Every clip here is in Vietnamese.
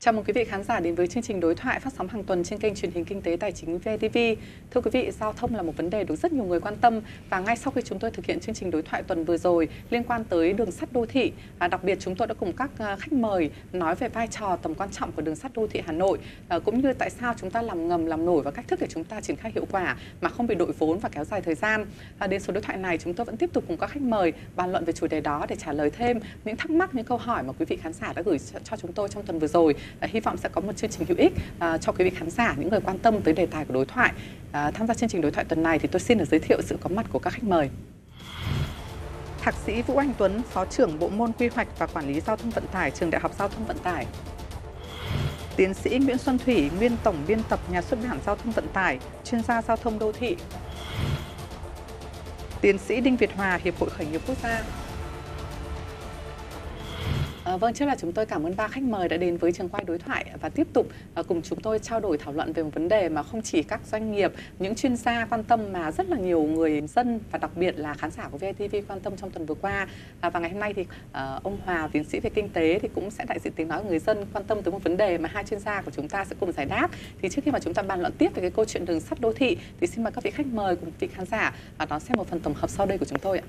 Chào mừng quý vị khán giả đến với chương trình đối thoại phát sóng hàng tuần trên kênh truyền hình Kinh tế Tài chính VTV. Thưa quý vị, giao thông là một vấn đề được rất nhiều người quan tâm, và ngay sau khi chúng tôi thực hiện chương trình đối thoại tuần vừa rồi liên quan tới đường sắt đô thị, đặc biệt chúng tôi đã cùng các khách mời nói về vai trò tầm quan trọng của đường sắt đô thị Hà Nội, cũng như tại sao chúng ta làm ngầm làm nổi và cách thức để chúng ta triển khai hiệu quả mà không bị đội vốn và kéo dài thời gian. Đến số đối thoại này chúng tôi vẫn tiếp tục cùng các khách mời bàn luận về chủ đề đó để trả lời thêm những thắc mắc, những câu hỏi mà quý vị khán giả đã gửi cho chúng tôi trong tuần vừa rồi. Hy vọng sẽ có một chương trình hữu ích cho quý vị khán giả, những người quan tâm tới đề tài của đối thoại. Tham gia chương trình đối thoại tuần này thì tôi xin được giới thiệu sự có mặt của các khách mời. Thạc sĩ Vũ Anh Tuấn, Phó trưởng Bộ môn Quy hoạch và Quản lý Giao thông Vận tải, Trường Đại học Giao thông Vận tải. Tiến sĩ Nguyễn Xuân Thủy, nguyên Tổng biên tập Nhà xuất bản Giao thông Vận tải, chuyên gia Giao thông Đô thị. Tiến sĩ Đinh Việt Hòa, Hiệp hội Khởi nghiệp Quốc gia. Vâng, trước là chúng tôi cảm ơn ba khách mời đã đến với trường quay đối thoại và tiếp tục cùng chúng tôi trao đổi thảo luận về một vấn đề mà không chỉ các doanh nghiệp, những chuyên gia quan tâm mà rất là nhiều người dân và đặc biệt là khán giả của VTV quan tâm trong tuần vừa qua. Và ngày hôm nay thì ông Hòa, tiến sĩ về kinh tế, thì cũng sẽ đại diện tiếng nói của người dân quan tâm tới một vấn đề mà hai chuyên gia của chúng ta sẽ cùng giải đáp. Thì trước khi mà chúng ta bàn luận tiếp về cái câu chuyện đường sắt đô thị thì xin mời các vị khách mời cùng vị khán giả đón xem một phần tổng hợp sau đây của chúng tôi ạ.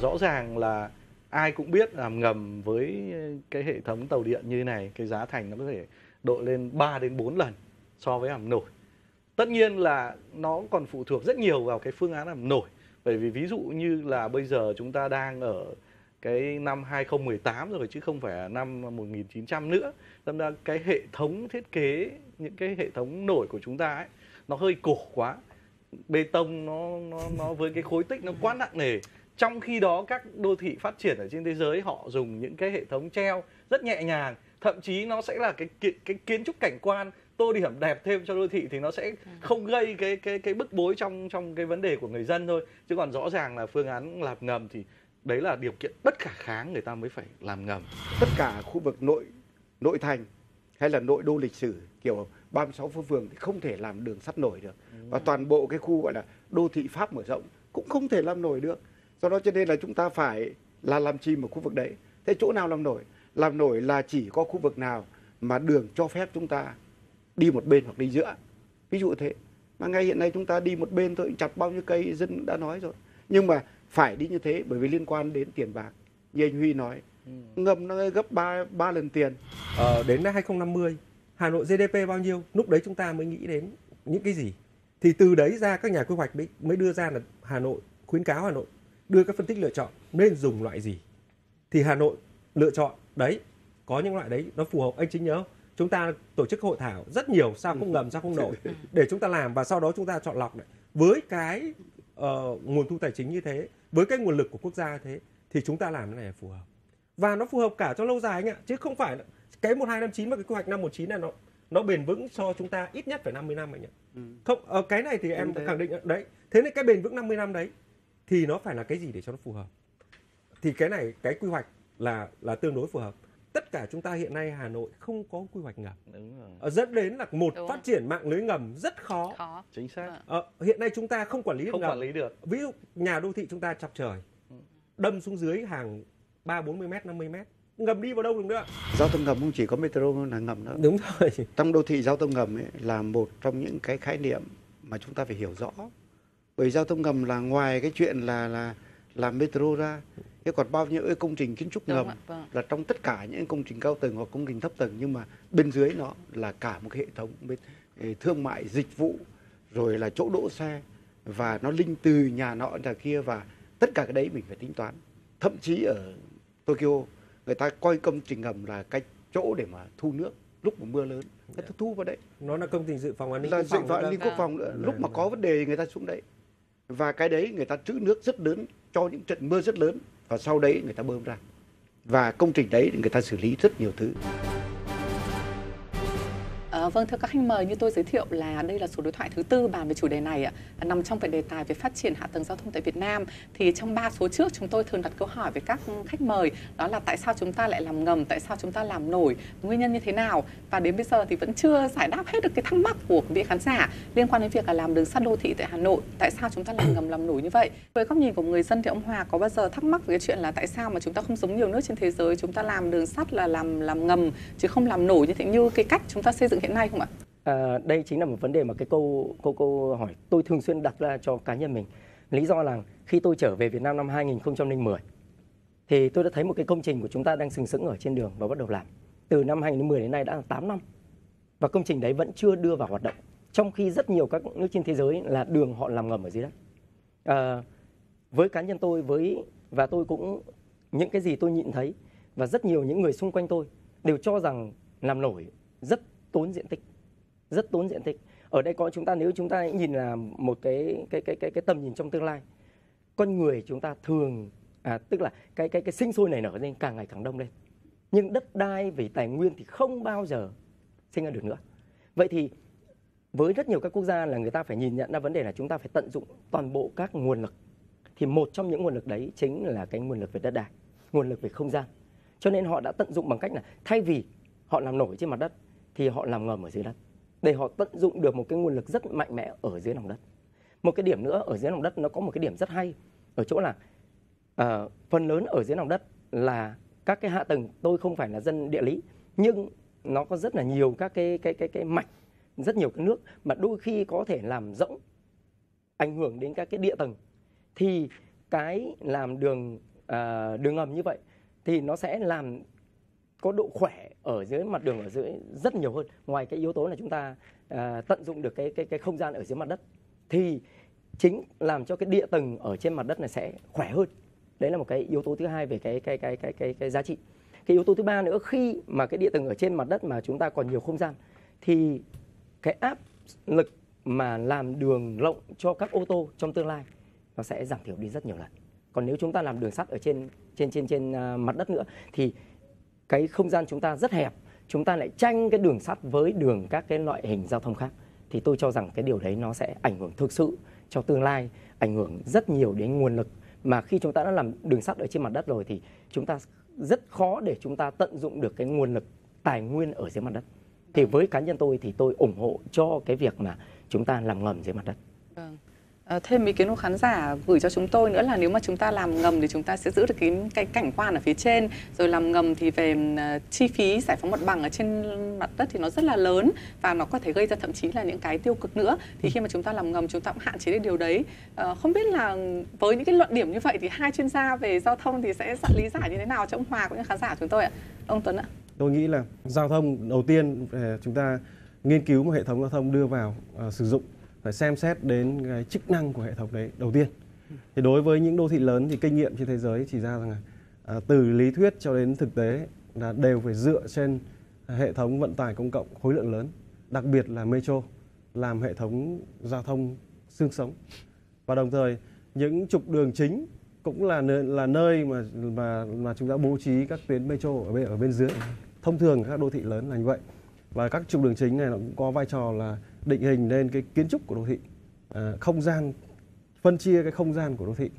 Rõ ràng là ai cũng biết làm ngầm với cái hệ thống tàu điện như thế này, cái giá thành nó có thể đội lên 3 đến 4 lần so với làm nổi. Tất nhiên là nó còn phụ thuộc rất nhiều vào cái phương án làm nổi. Bởi vì ví dụ như là bây giờ chúng ta đang ở cái năm 2018 rồi chứ không phải năm 1900 nữa. Thành ra cái hệ thống thiết kế, những cái hệ thống nổi của chúng ta ấy, nó hơi cổ quá. Bê tông nó với cái khối tích nó quá nặng nề. Trong khi đó các đô thị phát triển ở trên thế giới họ dùng những cái hệ thống treo rất nhẹ nhàng, thậm chí nó sẽ là cái kiến trúc cảnh quan tô điểm đẹp thêm cho đô thị thì nó sẽ không gây cái bức bối trong cái vấn đề của người dân thôi. Chứ còn rõ ràng là phương án làm ngầm thì đấy là điều kiện bất khả kháng, người ta mới phải làm ngầm. Tất cả khu vực nội thành hay là nội đô lịch sử kiểu 36 phố phường thì không thể làm đường sắt nổi được. Và toàn bộ cái khu gọi là đô thị Pháp mở rộng cũng không thể làm nổi được. Do đó cho nên là chúng ta phải là làm chìm ở khu vực đấy. Thế chỗ nào làm nổi? Làm nổi là chỉ có khu vực nào mà đường cho phép chúng ta đi một bên hoặc đi giữa. Ví dụ thế. Mà ngay hiện nay chúng ta đi một bên thôi, chặt bao nhiêu cây dân đã nói rồi. Nhưng mà phải đi như thế bởi vì liên quan đến tiền bạc. Như anh Huy nói, ngầm nó gấp 3 lần tiền. Đến 2050, Hà Nội GDP bao nhiêu? Lúc đấy chúng ta mới nghĩ đến những cái gì? Thì từ đấy ra các nhà quy hoạch mới đưa ra là Hà Nội, khuyến cáo Hà Nội đưa các phân tích lựa chọn nên dùng loại gì, thì Hà Nội lựa chọn đấy, có những loại đấy nó phù hợp. Anh Chính nhớ không? Chúng ta tổ chức hội thảo rất nhiều, sao không ngầm, sao không nổi, để chúng ta làm và sau đó chúng ta chọn lọc này. Với cái nguồn thu tài chính như thế, với cái nguồn lực của quốc gia như thế thì chúng ta làm cái này là phù hợp và nó phù hợp cả cho lâu dài anh ạ, chứ không phải cái 1259 mà cái quy hoạch 519 này nó bền vững cho chúng ta ít nhất phải 50 năm anh ạ. Không, cái này thì em khẳng định đấy. Thế nên cái bền vững 50 năm đấy thì nó phải là cái gì để cho nó phù hợp, thì cái này cái quy hoạch là tương đối phù hợp. Tất cả chúng ta hiện nay Hà Nội không có quy hoạch ngầm. Đúng rồi. Dẫn đến là phát triển mạng lưới ngầm rất khó. Chính xác. Hiện nay chúng ta không quản lý được, không quản lý được. Ví dụ nhà đô thị chúng ta chọc trời, đâm xuống dưới hàng 30, 40 mét, 50 mét, ngầm đi vào đâu được nữa. Giao thông ngầm không chỉ có metro là ngầm nữa. Đúng rồi. Trong đô thị giao thông ngầm ấy là một trong những cái khái niệm mà chúng ta phải hiểu rõ. Bởi giao thông ngầm là ngoài cái chuyện là làm metro ra, thế còn bao nhiêu công trình kiến trúc ngầm là trong tất cả những công trình cao tầng hoặc công trình thấp tầng, nhưng mà bên dưới nó là cả một cái hệ thống thương mại, dịch vụ, rồi là chỗ đỗ xe, và nó linh từ nhà nọ nhà kia, và tất cả cái đấy mình phải tính toán. Thậm chí ở Tokyo người ta coi công trình ngầm là cái chỗ để mà thu nước lúc mà mưa lớn, người ta thu vào đấy. Nó là công trình dự phòng an ninh quốc phòng nữa. Lúc mà có vấn đề người ta xuống đấy. Và cái đấy người ta trữ nước rất lớn cho những trận mưa rất lớn, và sau đấy người ta bơm ra. Và công trình đấy người ta xử lý rất nhiều thứ. Vâng, thưa các khách mời, như tôi giới thiệu là đây là số đối thoại thứ tư bàn về chủ đề này ạ, nằm trong cái đề tài về phát triển hạ tầng giao thông tại Việt Nam. Thì trong 3 số trước chúng tôi thường đặt câu hỏi với các khách mời, đó là tại sao chúng ta lại làm ngầm, tại sao chúng ta làm nổi, nguyên nhân như thế nào. Và đến bây giờ thì vẫn chưa giải đáp hết được cái thắc mắc của quý vị khán giả liên quan đến việc là làm đường sắt đô thị tại Hà Nội, tại sao chúng ta làm ngầm làm nổi như vậy. Với góc nhìn của người dân thì ông Hòa có bao giờ thắc mắc về cái chuyện là tại sao mà chúng ta không giống nhiều nước trên thế giới, chúng ta làm đường sắt là làm ngầm chứ không làm nổi như thế, như cái cách chúng ta xây dựng hiện nay không ạ? Đây chính là một vấn đề mà cái câu hỏi tôi thường xuyên đặt ra cho cá nhân mình. Lý do là khi tôi trở về Việt Nam năm 2010 thì tôi đã thấy một cái công trình của chúng ta đang sừng sững ở trên đường và bắt đầu làm. Từ năm 2010 đến nay đã là 8 năm. Và công trình đấy vẫn chưa đưa vào hoạt động. Trong khi rất nhiều các nước trên thế giới là đường họ làm ngầm ở dưới đất. Với cá nhân tôi, và tôi cũng những cái gì tôi nhìn thấy và rất nhiều những người xung quanh tôi đều cho rằng làm nổi rất tốn diện tích, rất tốn diện tích. Ở đây có chúng ta, nếu chúng ta nhìn là một cái tầm nhìn trong tương lai, con người chúng ta thường tức là cái sinh sôi nảy nở lên càng ngày càng đông lên, nhưng đất đai về tài nguyên thì không bao giờ sinh ra được nữa. Vậy thì với rất nhiều các quốc gia là người ta phải nhìn nhận ra vấn đề là chúng ta phải tận dụng toàn bộ các nguồn lực. Thì một trong những nguồn lực đấy chính là cái nguồn lực về đất đai, nguồn lực về không gian. Cho nên họ đã tận dụng bằng cách là thay vì họ làm nổi trên mặt đất thì họ làm ngầm ở dưới đất, để họ tận dụng được một cái nguồn lực rất mạnh mẽ ở dưới lòng đất. Một cái điểm nữa, ở dưới lòng đất nó có một cái điểm rất hay ở chỗ là phần lớn ở dưới lòng đất là các cái hạ tầng. Tôi không phải là dân địa lý nhưng nó có rất là nhiều các cái mạch, rất nhiều cái nước mà đôi khi có thể làm rỗng, ảnh hưởng đến các cái địa tầng. Thì cái làm đường ngầm như vậy thì nó sẽ làm có độ khỏe ở dưới mặt đường ở dưới rất nhiều hơn. Ngoài cái yếu tố là chúng ta tận dụng được cái không gian ở dưới mặt đất thì chính làm cho cái địa tầng ở trên mặt đất này sẽ khỏe hơn. Đấy là một cái yếu tố thứ hai về cái giá trị. Cái yếu tố thứ ba nữa, khi mà cái địa tầng ở trên mặt đất mà chúng ta còn nhiều không gian thì cái áp lực mà làm đường rộng cho các ô tô trong tương lai nó sẽ giảm thiểu đi rất nhiều lần. Còn nếu chúng ta làm đường sắt ở trên mặt đất nữa thì cái không gian chúng ta rất hẹp, chúng ta lại tranh cái đường sắt với đường các cái loại hình giao thông khác. Thì tôi cho rằng cái điều đấy nó sẽ ảnh hưởng thực sự cho tương lai, ảnh hưởng rất nhiều đến nguồn lực. Mà khi chúng ta đã làm đường sắt ở trên mặt đất rồi thì chúng ta rất khó để chúng ta tận dụng được cái nguồn lực tài nguyên ở dưới mặt đất. Thì với cá nhân tôi thì tôi ủng hộ cho cái việc mà chúng ta làm ngầm dưới mặt đất. Vâng. Thêm ý kiến của khán giả gửi cho chúng tôi nữa là nếu mà chúng ta làm ngầm thì chúng ta sẽ giữ được cái cảnh quan ở phía trên, rồi làm ngầm thì về chi phí giải phóng mặt bằng ở trên mặt đất thì nó rất là lớn và nó có thể gây ra thậm chí là những cái tiêu cực nữa. Thì khi mà chúng ta làm ngầm chúng ta cũng hạn chế được điều đấy. Không biết là với những cái luận điểm như vậy thì hai chuyên gia về giao thông thì sẽ lý giải như thế nào cho ông Hòa cũng như khán giả của chúng tôi ạ? Ông Tuấn ạ. Tôi nghĩ là giao thông đầu tiên chúng ta nghiên cứu một hệ thống giao thông đưa vào sử dụng, phải xem xét đến cái chức năng của hệ thống đấy đầu tiên. Thì đối với những đô thị lớn thì kinh nghiệm trên thế giới chỉ ra rằng là từ lý thuyết cho đến thực tế là đều phải dựa trên hệ thống vận tải công cộng khối lượng lớn, đặc biệt là metro làm hệ thống giao thông xương sống. Và đồng thời những trục đường chính cũng là nơi mà chúng ta bố trí các tuyến metro ở bên dưới. Thông thường các đô thị lớn là như vậy. Và các trục đường chính này nó cũng có vai trò là định hình lên cái kiến trúc của đô thị, không gian, phân chia cái không gian của đô thị.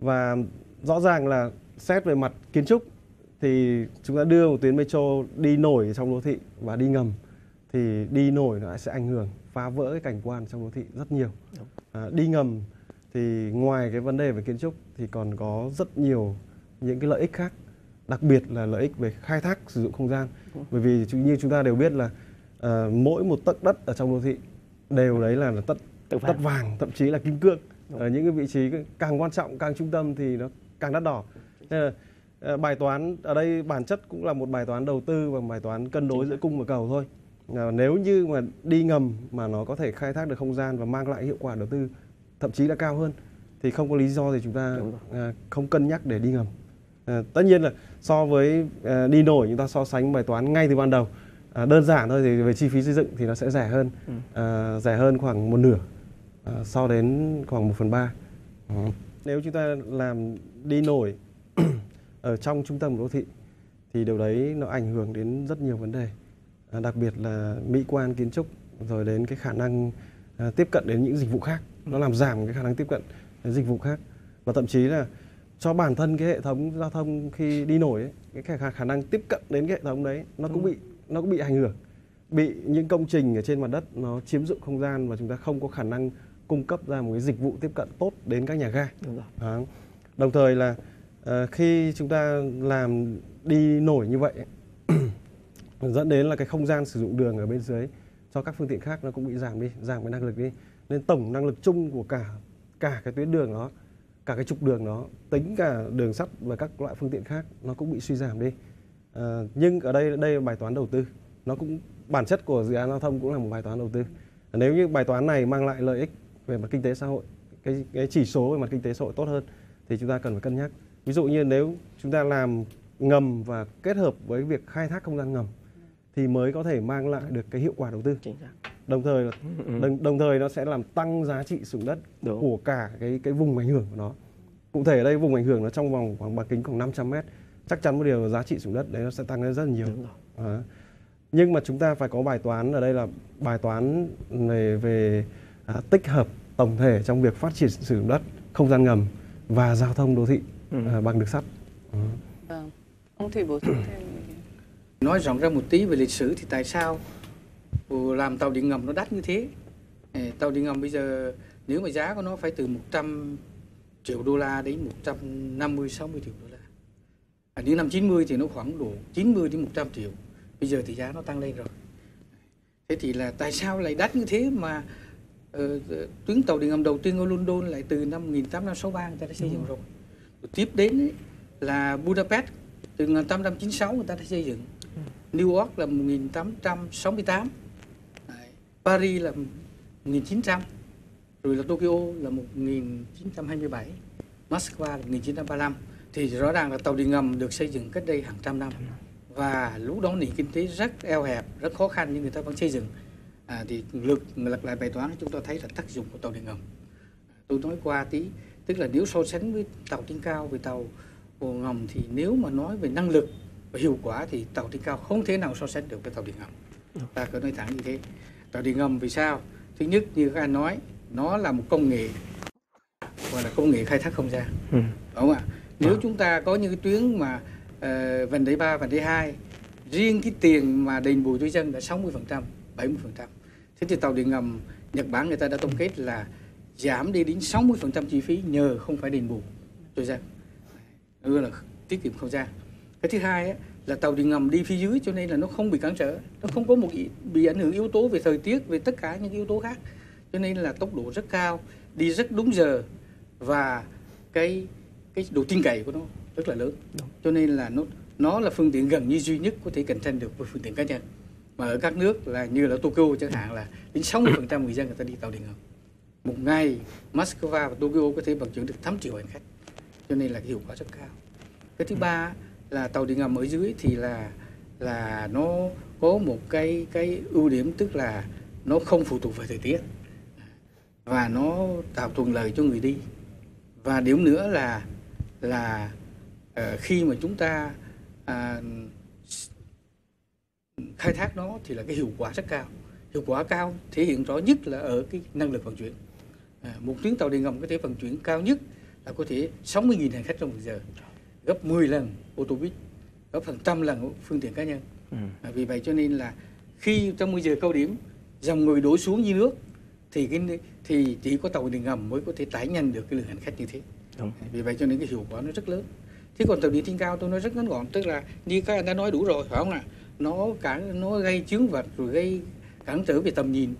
Và rõ ràng là xét về mặt kiến trúc thì chúng ta đưa một tuyến metro đi nổi trong đô thị và đi ngầm thì đi nổi nó sẽ ảnh hưởng phá vỡ cái cảnh quan trong đô thị rất nhiều. Đi ngầm thì ngoài cái vấn đề về kiến trúc thì còn có rất nhiều những cái lợi ích khác, đặc biệt là lợi ích về khai thác sử dụng không gian. Bởi vì như chúng ta đều biết là mỗi một tấc đất ở trong đô thị đều đấy là tất vàng, thậm chí là kim cương. Ở những cái vị trí càng quan trọng, càng trung tâm thì nó càng đắt đỏ. Nên là bài toán ở đây bản chất cũng là một bài toán đầu tư và bài toán cân đối giữa cung và cầu thôi. Nếu như mà đi ngầm mà nó có thể khai thác được không gian và mang lại hiệu quả đầu tư thậm chí là cao hơn thì không có lý do thì chúng ta không cân nhắc để đi ngầm. Tất nhiên là so với đi nổi chúng ta so sánh bài toán ngay từ ban đầu. Đơn giản thôi thì về chi phí xây dựng thì nó sẽ rẻ hơn, rẻ hơn khoảng một nửa so đến khoảng 1/3. Nếu chúng ta làm đi nổi ở trong trung tâm của đô thị thì điều đấy nó ảnh hưởng đến rất nhiều vấn đề. đặc biệt là mỹ quan kiến trúc, rồi đến cái khả năng tiếp cận đến những dịch vụ khác. Nó làm giảm cái khả năng tiếp cận đến dịch vụ khác, và thậm chí là cho bản thân cái hệ thống giao thông khi đi nổi ấy, cái khả năng tiếp cận đến cái hệ thống đấy nó cũng bị ảnh hưởng, bị những công trình ở trên mặt đất nó chiếm dụng không gian, và chúng ta không có khả năng cung cấp ra một cái dịch vụ tiếp cận tốt đến các nhà ga. Đồng thời là khi chúng ta làm đi nổi như vậy dẫn đến là cái không gian sử dụng đường ở bên dưới cho các phương tiện khác nó cũng bị giảm đi, giảm cái năng lực đi, nên tổng năng lực chung của cả cái tuyến đường đó, cả cái trục đường đó, tính cả đường sắt và các loại phương tiện khác, nó cũng bị suy giảm đi. Nhưng ở đây là bài toán đầu tư, nó cũng bản chất của dự án giao thông cũng là một bài toán đầu tư. Nếu như bài toán này mang lại lợi ích về mặt kinh tế xã hội, cái chỉ số về mặt kinh tế xã hội tốt hơn, thì chúng ta cần phải cân nhắc. Ví dụ như nếu chúng ta làm ngầm và kết hợp với việc khai thác không gian ngầm thì mới có thể mang lại được cái hiệu quả đầu tư. Đồng thời nó sẽ làm tăng giá trị sử dụng đất của cả cái vùng ảnh hưởng của nó. Cụ thể ở đây vùng ảnh hưởng nó trong vòng khoảng bán kính khoảng 500 m, chắc chắn một điều là giá trị sử dụng đất đấy nó sẽ tăng lên rất là nhiều. Nhưng mà chúng ta phải có bài toán ở đây là bài toán về tích hợp tổng thể trong việc phát triển sử dụng đất, không gian ngầm và giao thông đô thị bằng đường sắt. Ông Thủy bổ sung thêm. Nói rộng ra một tí về lịch sử thì tại sao làm tàu điện ngầm nó đắt như thế. Tàu điện ngầm bây giờ nếu mà giá của nó phải từ 100 triệu đô la đến 150-60 triệu đô la. Ở những năm 90 thì nó khoảng độ 90 đến 100 triệu. Bây giờ thì giá nó tăng lên rồi. Thế thì là tại sao lại đắt như thế mà tuyến tàu điện ngầm đầu tiên ở London lại từ năm 1863 người ta đã xây dựng rồi. Tiếp đến ấy, là Budapest từ 1896 người ta đã xây dựng. New York là 1868. Paris là 1900, rồi là Tokyo là 1927, Moscow là 1935. Thì rõ ràng là tàu điện ngầm được xây dựng cách đây hàng trăm năm. Và lúc đó nền kinh tế rất eo hẹp, rất khó khăn nhưng người ta vẫn xây dựng. Thì lật lại bài toán chúng ta thấy là tác dụng của tàu điện ngầm. Tôi nói qua tí, tức là nếu so sánh với tàu trên cao với tàu ngầm thì nếu mà nói về năng lực và hiệu quả thì tàu trên cao không thể nào so sánh được với tàu điện ngầm. Ta có nói thẳng như thế. Tàu điện ngầm vì sao? Thứ nhất như các anh nói, nó là một công nghệ gọi là công nghệ khai thác không gian, đúng không ạ? Nếu chúng ta có những cái tuyến mà vành đai 3, vành đai 2, riêng cái tiền mà đền bù cho dân đã 60%, 70%. Thế thì tàu điện ngầm Nhật Bản người ta đã tổng kết là giảm đi đến 60% chi phí nhờ không phải đền bù cho dân, nữa là tiết kiệm không gian. Cái thứ hai ấy, là tàu điện ngầm đi phía dưới cho nên là nó không bị cản trở, nó không có một bị ảnh hưởng yếu tố về thời tiết, về tất cả những yếu tố khác, cho nên là tốc độ rất cao, đi rất đúng giờ và cái độ tin cậy của nó rất là lớn, cho nên là nó là phương tiện gần như duy nhất có thể cạnh tranh được với phương tiện cá nhân. Mà ở các nước là như là Tokyo chẳng hạn là đến 60% người dân người ta đi tàu điện ngầm. Một ngày Moscow và Tokyo có thể vận chuyển được 8 triệu hành khách, cho nên là hiệu quả rất cao. Cái thứ ba là tàu điện ngầm ở dưới thì là nó có một cái ưu điểm, tức là nó không phụ thuộc vào thời tiết và nó tạo thuận lợi cho người đi. Và điểm nữa là khi mà chúng ta khai thác nó thì là cái hiệu quả rất cao. Hiệu quả cao thể hiện rõ nhất là ở cái năng lực vận chuyển. Một tuyến tàu điện ngầm có thể vận chuyển cao nhất là có thể 60.000 hành khách trong một giờ, gấp 10 lần ô tô buýt, gấp hàng trăm lần phương tiện cá nhân. Vì vậy cho nên là khi trong 10 giờ cao điểm dòng người đổ xuống dưới nước thì chỉ có tàu điện ngầm mới có thể tải nhanh được cái lượng hành khách như thế. Vì vậy cho nên cái hiệu quả nó rất lớn. Thế còn tàu điện trên cao tôi nói rất ngắn gọn, tức là như các anh đã nói đủ rồi, phải không ạ? Nó gây chướng vật, rồi gây cản trở về tầm nhìn,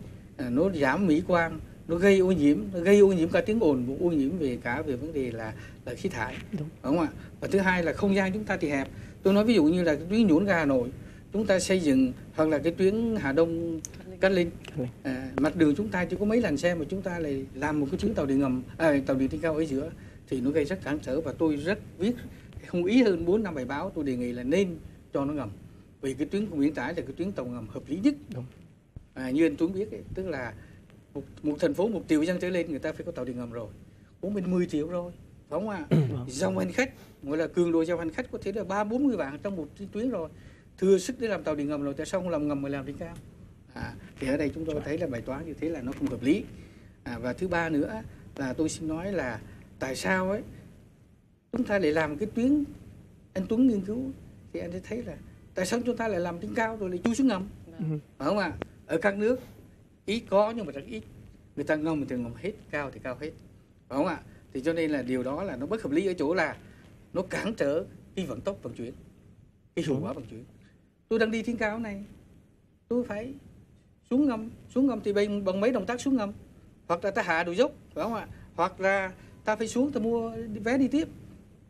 nó giảm mỹ quan, nó gây ô nhiễm, cả tiếng ồn, một ô nhiễm về vấn đề là khí thải, đúng không ạ? Và thứ hai là không gian chúng ta thì hẹp. Tôi nói ví dụ như là cái tuyến Nhổn Ga Hà Nội chúng ta xây dựng, hoặc là cái tuyến Hà Đông Cát Linh, mặt đường chúng ta chỉ có mấy làn xe mà chúng ta lại làm một cái chuyến tàu điện ngầm, tàu điện trên cao ở giữa thì nó gây rất cản trở. Và tôi rất viết không ý hơn 4-5 bài báo tôi đề nghị là nên cho nó ngầm, vì cái tuyến của Nguyễn Trãi là cái tuyến tàu ngầm hợp lý nhất. Như anh Tuấn biết ấy, tức là một thành phố 1 triệu dân trở lên người ta phải có tàu điện ngầm rồi, cũng bên 10 triệu rồi, phải không ạ? Dòng hành khách, gọi là cường độ dòng hành khách có thể là 30-40 vạn trong một tuyến rồi. thừa sức để làm tàu điện ngầm, rồi tại sao không làm ngầm mà làm trên cao? Thì ở đây chúng tôi thấy là bài toán như thế là nó không hợp lý. Và thứ ba nữa là tôi xin nói là tại sao ấy chúng ta lại làm cái tuyến anh Tuấn nghiên cứu, thì anh sẽ thấy là tại sao chúng ta lại làm trên cao rồi lại chui xuống ngầm, phải không ạ? Ở các nước ít có nhưng mà rất ít, người ta ngầm thì ngầm hết, cao thì cao hết, phải không ạ? Thì cho nên là điều đó là nó bất hợp lý ở chỗ là nó cản trở cái vận tốc vận chuyển, cái hiệu quả vận chuyển. Tôi đang đi thiên cao này, tôi phải xuống ngầm thì bằng mấy động tác xuống ngầm, hoặc là ta hạ đồi dốc, phải không ạ? Hoặc là ta phải xuống ta mua vé đi tiếp,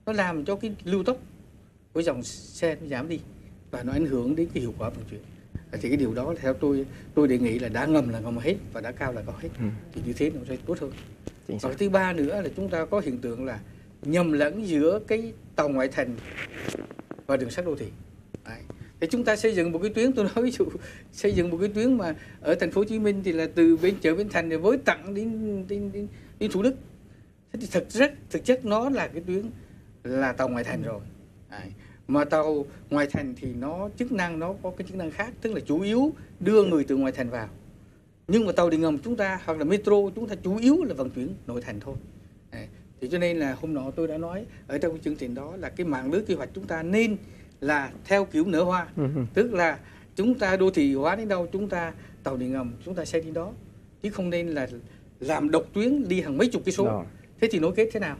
nó làm cho cái lưu tốc của dòng xe nó giảm đi và nó ảnh hưởng đến cái hiệu quả vận chuyển. Thì cái điều đó theo tôi đề nghị là đã ngầm là ngầm hết và đã cao là cao hết, thì như thế nó sẽ tốt hơn. Và thứ ba nữa là chúng ta có hiện tượng là nhầm lẫn giữa cái tàu ngoại thành và đường sắt đô thị. Đấy. Thì chúng ta xây dựng một cái tuyến, tôi nói ví dụ xây dựng một cái tuyến mà ở Thành phố Hồ Chí Minh thì là từ bên chợ Bến Thành với tặng đến Thủ Đức. Thế thì thực chất nó là cái tuyến là tàu ngoại thành rồi. Đấy. Mà tàu ngoại thành thì nó có cái chức năng khác, tức là chủ yếu đưa người từ ngoại thành vào. Nhưng mà tàu điện ngầm chúng ta hoặc là metro chúng ta chủ yếu là vận chuyển nội thành thôi. Đấy. Thì cho nên là hôm nọ tôi đã nói ở trong cái chương trình đó là cái mạng lưới quy hoạch chúng ta nên là theo kiểu nở hoa, tức là chúng ta đô thị hóa đến đâu chúng ta tàu điện ngầm chúng ta xây đến đó, chứ không nên là làm độc tuyến đi hàng mấy chục cây số. Thế thì nối kết thế nào?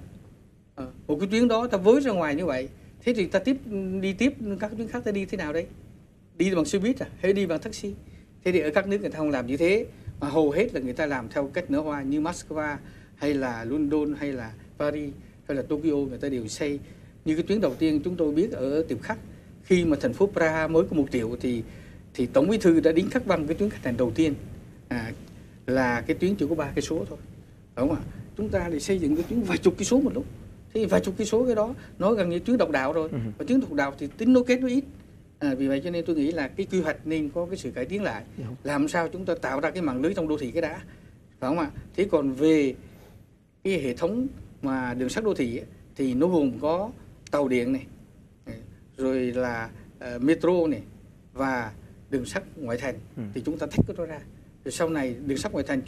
Một cái tuyến đó ta với ra ngoài như vậy, thế thì ta đi tiếp các tuyến khác ta đi thế nào đấy? Đi bằng xe buýt hay đi bằng taxi? Thế thì ở các nước người ta không làm như thế, mà hầu hết là người ta làm theo cách nở hoa, như Moscow hay là London hay là Paris hay là Tokyo, người ta đều xây. Như cái tuyến đầu tiên chúng tôi biết ở Tiệm Khắc, khi mà thành phố Prague mới có 1 triệu thì Tổng Bí thư đã đính khắc bằng cái tuyến khách hàng đầu tiên là cái tuyến chỉ có 3 cây số thôi, đúng không ạ? Chúng ta để xây dựng cái tuyến vài chục cây số một lúc, thì vài chục cây số cái đó nó gần như tuyến độc đạo rồi, và tuyến độc đạo thì tính nối kết nó ít. Vì vậy cho nên tôi nghĩ là cái quy hoạch nên có cái sự cải tiến lại, làm sao chúng ta tạo ra cái mạng lưới trong đô thị cái đã, phải không ạ? Thế còn về cái hệ thống mà đường sắt đô thị ấy, thì nó gồm có tàu điện này, rồi là metro này và đường sắt ngoại thành, thì chúng ta tách cái đó ra. Rồi sau này đường sắt ngoại thành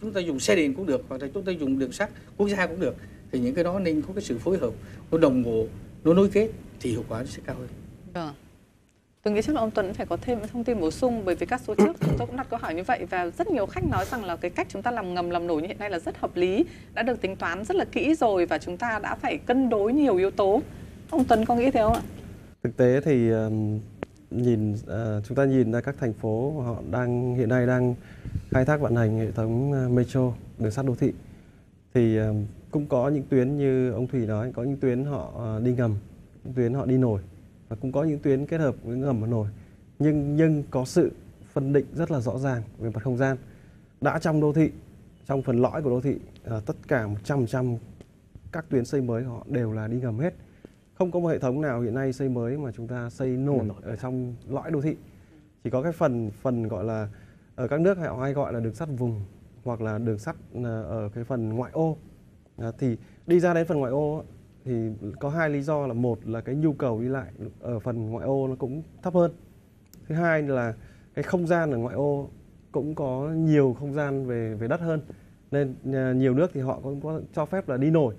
chúng ta dùng xe điện cũng được, hoặc là chúng ta dùng đường sắt quốc gia cũng được. Thì những cái đó nên có cái sự phối hợp, nó đồng bộ, nó nối kết thì hiệu quả nó sẽ cao hơn. Vâng. Tôi nghĩ chắc là ông Tuấn phải có thêm thông tin bổ sung, bởi vì các số trước chúng tôi cũng đặt câu hỏi như vậy, và rất nhiều khách nói rằng là cái cách chúng ta làm ngầm làm nổi như hiện nay là rất hợp lý, đã được tính toán rất là kỹ rồi và chúng ta đã phải cân đối nhiều yếu tố. Ông Tuấn có nghĩ thế không ạ? Thực tế thì chúng ta nhìn ra các thành phố họ hiện nay đang khai thác vận hành hệ thống metro, đường sắt đô thị, thì cũng có những tuyến như ông Thủy nói, có những tuyến họ đi ngầm, những tuyến họ đi nổi, và cũng có những tuyến kết hợp với ngầm và nổi, nhưng có sự phân định rất là rõ ràng về mặt không gian. Đã trong đô thị, trong phần lõi của đô thị, tất cả 100% các tuyến xây mới họ đều là đi ngầm hết. Không có một hệ thống nào hiện nay xây mới mà chúng ta xây nổi ở trong lõi đô thị. Chỉ có cái phần gọi là ở các nước họ hay gọi là đường sắt vùng, hoặc là đường sắt ở cái phần ngoại ô. Thì đi ra đến phần ngoại ô thì có hai lý do, là một là cái nhu cầu đi lại ở phần ngoại ô nó cũng thấp hơn, thứ hai là cái không gian ở ngoại ô cũng có nhiều không gian về đất hơn, nên nhiều nước thì họ cũng có cho phép là đi nổi,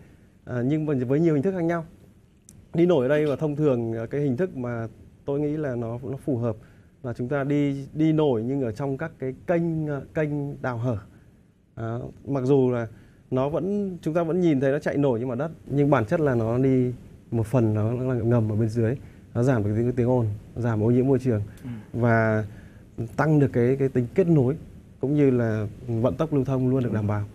nhưng mà với nhiều hình thức khác nhau. Đi nổi ở đây và thông thường cái hình thức mà tôi nghĩ là nó phù hợp là chúng ta đi nổi nhưng ở trong các cái kênh đào hở, mặc dù là chúng ta vẫn nhìn thấy nó chạy nổi nhưng mà đất, nhưng bản chất là nó đi một phần nó là ngầm ở bên dưới, nó giảm được cái tiếng ồn, giảm ô nhiễm môi trường và tăng được cái tính kết nối cũng như là vận tốc lưu thông luôn được đảm bảo.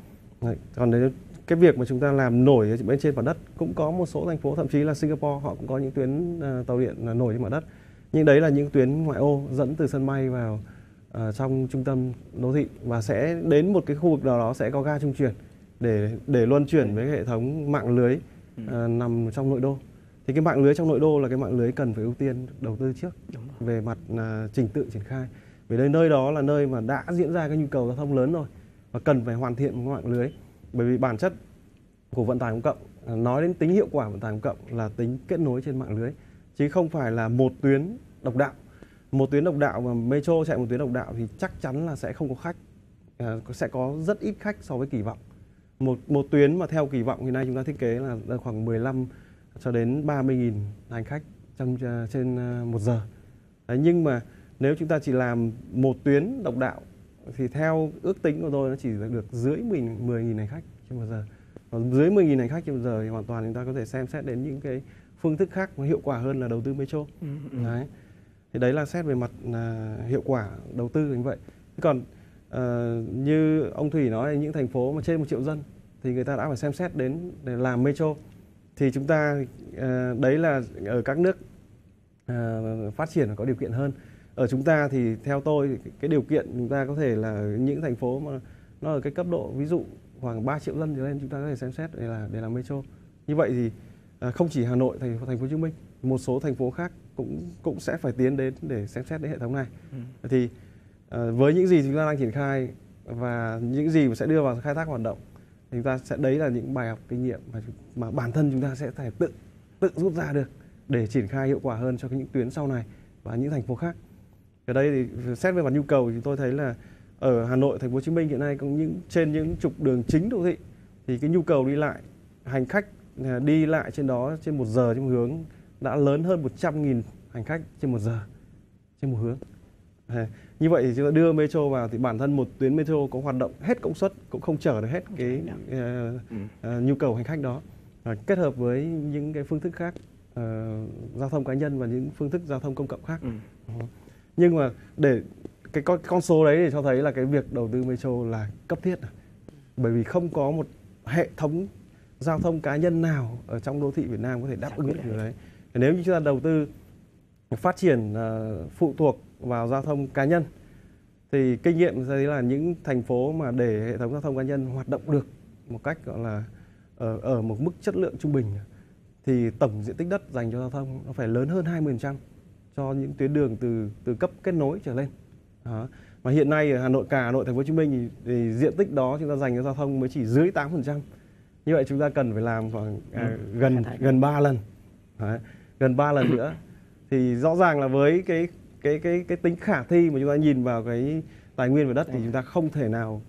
Đấy. Còn đấy, cái việc mà chúng ta làm nổi bên trên mặt đất, cũng có một số thành phố, thậm chí là Singapore họ cũng có những tuyến tàu điện là nổi trên mặt đất, nhưng đấy là những tuyến ngoại ô dẫn từ sân bay vào trong trung tâm đô thị, và sẽ đến một cái khu vực nào đó sẽ có ga trung chuyển để luân chuyển với hệ thống mạng lưới nằm trong nội đô. Thì cái mạng lưới trong nội đô là cái mạng lưới cần phải ưu tiên đầu tư trước về mặt trình tự triển khai, vì nơi đó là nơi mà đã diễn ra cái nhu cầu giao thông lớn rồi và cần phải hoàn thiện một mạng lưới. Bởi vì bản chất của vận tải công cộng, nói đến tính hiệu quả vận tải công cộng là tính kết nối trên mạng lưới, chứ không phải là một tuyến độc đạo. một tuyến độc đạo mà metro chạy một tuyến độc đạo thì chắc chắn là sẽ không có khách, sẽ có rất ít khách so với kỳ vọng. Một tuyến mà theo kỳ vọng hiện nay chúng ta thiết kế là khoảng 15 cho đến 30.000 hành khách trên 1 giờ. Đấy, nhưng mà nếu chúng ta chỉ làm một tuyến độc đạo thì theo ước tính của tôi nó chỉ được dưới 10.000 hành khách trên 1 giờ. Và dưới 10.000 hành khách trên 1 giờ thì hoàn toàn chúng ta có thể xem xét đến những cái phương thức khác mà hiệu quả hơn là đầu tư metro. Đấy. Thì đấy là xét về mặt hiệu quả đầu tư như vậy. Còn như ông Thủy nói, những thành phố mà trên 1 triệu dân thì người ta đã phải xem xét đến để làm metro. Thì chúng ta đấy là ở các nước phát triển có điều kiện hơn. Ở chúng ta thì theo tôi cái điều kiện chúng ta có thể là những thành phố mà nó ở cái cấp độ ví dụ khoảng 3 triệu dân trở lên chúng ta có thể xem xét để làm metro. Như vậy thì không chỉ Hà Nội, thành phố Hồ Chí Minh, một số thành phố khác cũng sẽ phải tiến đến để xem xét đến hệ thống này. Thì với những gì chúng ta đang triển khai và những gì mà sẽ đưa vào khai thác hoạt động, chúng ta sẽ đấy là những bài học kinh nghiệm mà bản thân chúng ta sẽ phải tự rút ra được để triển khai hiệu quả hơn cho những tuyến sau này và những thành phố khác. Ở đây thì xét về mặt nhu cầu thì tôi thấy là ở Hà Nội, Thành phố Hồ Chí Minh hiện nay cũng trên những trục đường chính đô thị thì cái nhu cầu đi lại, hành khách đi lại trên đó trên 1 giờ trên một hướng đã lớn hơn 100.000 hành khách trên 1 giờ trên một hướng. Như vậy thì chúng ta đưa metro vào thì bản thân một tuyến metro có hoạt động hết công suất cũng không chở được hết cái nhu cầu hành khách đó. Kết hợp với những cái phương thức khác giao thông cá nhân và những phương thức giao thông công cộng khác. Nhưng mà để cái con số đấy để cho thấy là cái việc đầu tư metro là cấp thiết, bởi vì không có một hệ thống giao thông cá nhân nào ở trong đô thị Việt Nam có thể đáp ứng được điều đấy. Nếu như chúng ta đầu tư phát triển phụ thuộc vào giao thông cá nhân thì kinh nghiệm thấy là những thành phố mà để hệ thống giao thông cá nhân hoạt động được một cách gọi là ở một mức chất lượng trung bình thì tổng diện tích đất dành cho giao thông nó phải lớn hơn 20% cho những tuyến đường từ cấp kết nối trở lên. Đó. Mà hiện nay ở Hà Nội, cả Hà Nội, Thành phố Hồ Chí Minh thì diện tích đó chúng ta dành cho giao thông mới chỉ dưới 8%. Như vậy chúng ta cần phải làm khoảng gần 3 lần. Đấy, gần 3 lần nữa. Thì rõ ràng là với cái tính khả thi mà chúng ta nhìn vào cái tài nguyên và đất thì chúng ta không thể nào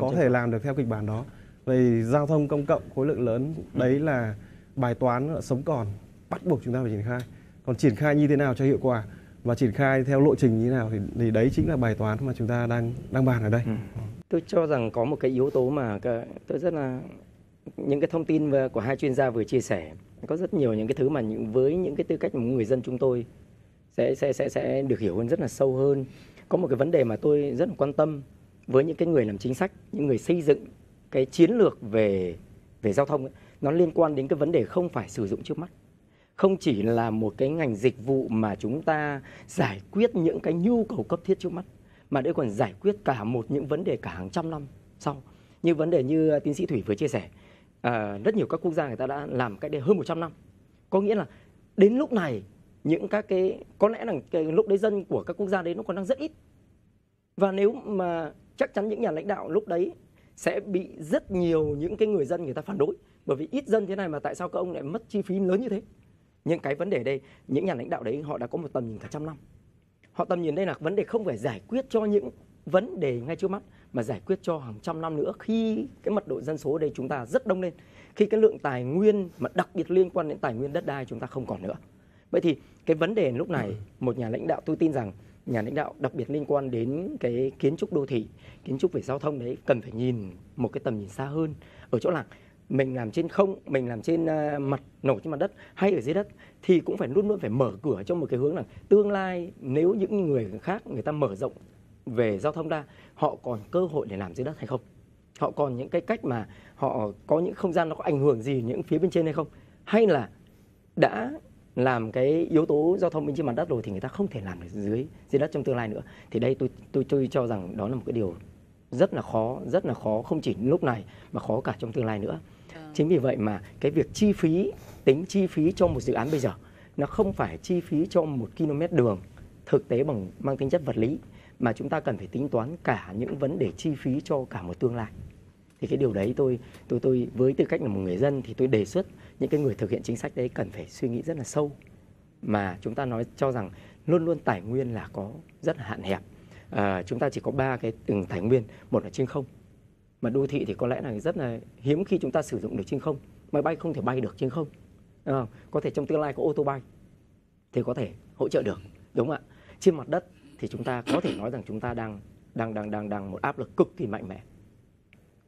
có thể làm được theo kịch bản đó. Vì giao thông công cộng khối lượng lớn đấy là bài toán sống còn bắt buộc chúng ta phải triển khai. Còn triển khai như thế nào cho hiệu quả và triển khai theo lộ trình như thế nào thì đấy chính là bài toán mà chúng ta đang bàn ở đây. Tôi cho rằng có một cái yếu tố mà tôi rất là những cái thông tin của hai chuyên gia vừa chia sẻ, có rất nhiều những cái thứ mà với những cái tư cách của người dân chúng tôi sẽ được hiểu hơn rất là sâu hơn. Có một cái vấn đề mà tôi rất là quan tâm với những cái người làm chính sách, những người xây dựng cái chiến lược về giao thông ấy, nó liên quan đến cái vấn đề không phải sử dụng trước mắt, không chỉ là một cái ngành dịch vụ mà chúng ta giải quyết những cái nhu cầu cấp thiết trước mắt, mà để còn giải quyết cả những vấn đề cả hàng trăm năm sau. Như vấn đề như tiến sĩ Thủy vừa chia sẻ, rất nhiều các quốc gia người ta đã làm cách đây hơn 100 năm. Có nghĩa là đến lúc này những các cái có lẽ là cái lúc đấy dân của các quốc gia đấy nó còn đang rất ít. Và nếu mà chắc chắn những nhà lãnh đạo lúc đấy sẽ bị rất nhiều những cái người dân người ta phản đối, bởi vì ít dân thế này mà tại sao các ông lại mất chi phí lớn như thế. Những cái vấn đề đây, những nhà lãnh đạo đấy họ đã có một tầm nhìn cả trăm năm. Họ tầm nhìn đây là vấn đề không phải giải quyết cho những vấn đề ngay trước mắt mà giải quyết cho hàng trăm năm nữa, khi cái mật độ dân số ở đây chúng ta rất đông lên, khi cái lượng tài nguyên mà đặc biệt liên quan đến tài nguyên đất đai chúng ta không còn nữa. Vậy thì cái vấn đề lúc này một nhà lãnh đạo, tôi tin rằng nhà lãnh đạo đặc biệt liên quan đến cái kiến trúc đô thị, kiến trúc về giao thông đấy cần phải nhìn một cái tầm nhìn xa hơn, ở chỗ là mình làm trên không, mình làm trên mặt nổi trên mặt đất hay ở dưới đất thì cũng phải luôn luôn phải mở cửa cho một cái hướng là tương lai nếu những người khác người ta mở rộng về giao thông ra, họ còn cơ hội để làm dưới đất hay không? Họ còn những cái cách mà họ có những không gian nó có ảnh hưởng gì những phía bên trên hay không? Hay là đã làm cái yếu tố giao thông bên trên mặt đất rồi thì người ta không thể làm được dưới đất trong tương lai nữa. Thì đây tôi cho rằng đó là một cái điều rất là khó không chỉ lúc này mà khó cả trong tương lai nữa. Chính vì vậy mà cái việc chi phí, tính chi phí cho một dự án bây giờ nó không phải chi phí cho một km đường thực tế bằng mang tính chất vật lý, mà chúng ta cần phải tính toán cả những vấn đề chi phí cho cả một tương lai. Thì cái điều đấy tôi với tư cách là một người dân thì tôi đề xuất những cái người thực hiện chính sách đấy cần phải suy nghĩ rất là sâu. Mà chúng ta nói cho rằng luôn luôn tài nguyên là có rất là hạn hẹp. Chúng ta chỉ có 3 cái từng tài nguyên. Một là trên không, mà đô thị thì có lẽ là rất là hiếm khi chúng ta sử dụng được trên không. Máy bay không thể bay được trên không, đúng không? Có thể trong tương lai có ô tô bay thì có thể hỗ trợ được, đúng không ạ? Trên mặt đất thì chúng ta có thể nói rằng chúng ta đang một áp lực cực kỳ mạnh mẽ,